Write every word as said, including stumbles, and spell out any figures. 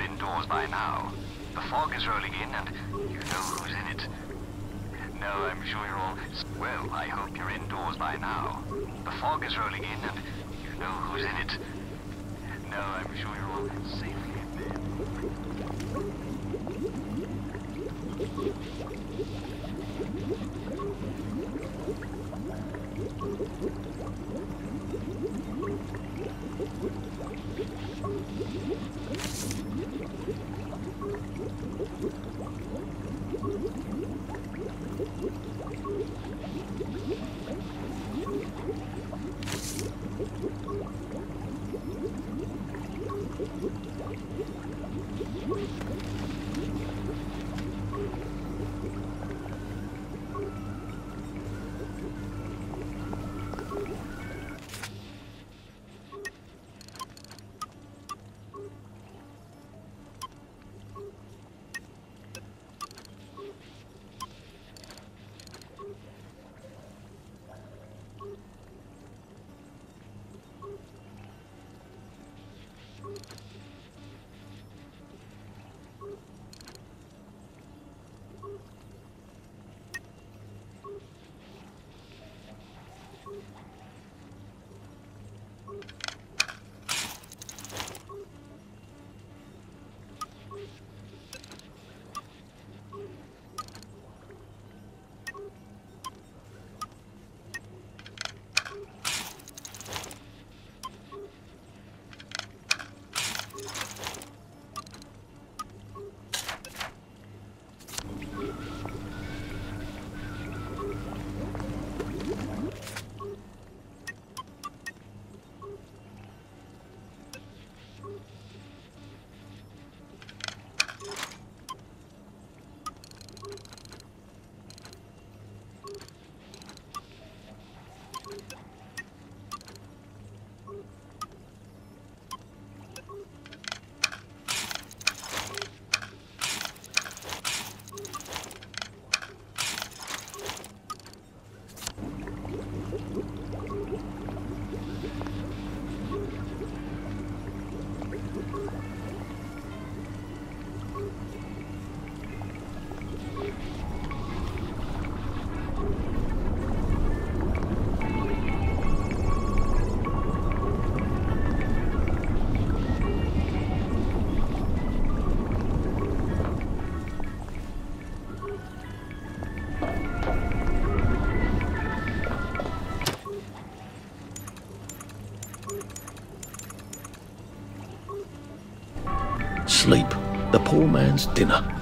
are indoors by now. The fog is rolling in and you know who's in it. No, I'm sure you're all... Well, I hope you're indoors by now. The fog is rolling in and you know who's in it. No, I'm sure you're all safely in Sleep, the poor man's dinner.